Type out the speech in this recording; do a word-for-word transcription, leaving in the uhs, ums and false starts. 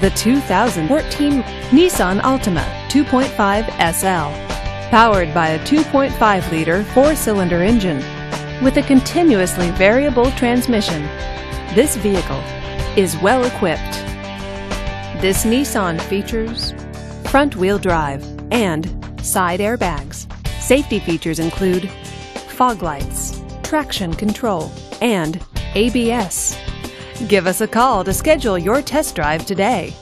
the two thousand fourteen Nissan Altima two point five S L. Powered by a two point five liter four-cylinder engine with a continuously variable transmission, this vehicle is well equipped. This Nissan features front-wheel drive and side airbags. Safety features include fog lights, traction control, and A B S. Give us a call to schedule your test drive today.